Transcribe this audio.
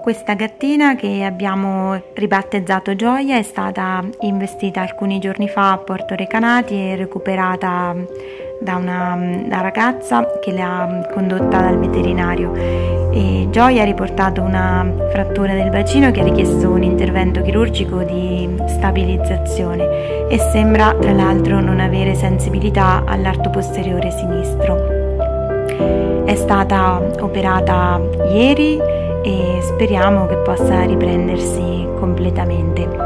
Questa gattina, che abbiamo ribattezzato Gioia, è stata investita alcuni giorni fa a Porto Recanati e recuperata da una ragazza che l'ha condotta dal veterinario. E Gioia ha riportato una frattura del bacino che ha richiesto un intervento chirurgico di stabilizzazione e sembra tra l'altro non avere sensibilità all'arto posteriore sinistro. È stata operata ieri e speriamo che possa riprendersi completamente.